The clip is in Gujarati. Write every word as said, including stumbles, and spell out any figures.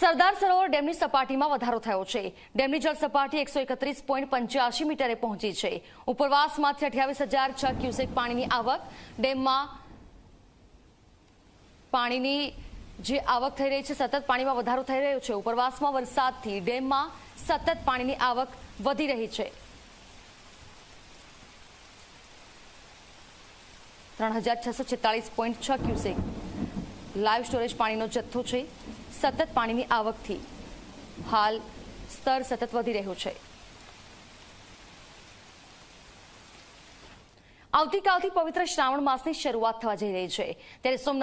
સરદાર સરોવર ડેમની સપાટીમાં વધારો થયો છે. ડેમની જળ સપાટી એકસો એકત્રીસ પોઈન્ટ પંચ્યાસી મીટરે પહોંચી છે. ઉપરવાસમાંથી અઠ્યાવીસ હજાર છ ક્યુસેક પાણીની આવક. ડેમમાં પાણીની જે આવક થઈ રહી છે, સતત પાણીમાં વધારો થઈ રહ્યો છે. ઉપરવાસમાં વરસાદથી ડેમમાં સતત પાણીની આવક વધી રહી છે. ત્રણ હજાર છસો છેતાલીસ પોઈન્ટ છ ક્યુસેક લાઈવ સ્ટોરેજ પાણીનો જથ્થો છે. સતત પાણીની આવકથી હાલ સ્તર સતત વધી રહ્યો છે. આવતીકાલથી પવિત્ર શ્રાવણ માસની શરૂઆત થવા જઈ રહી છે, ત્યારે સોમનાથ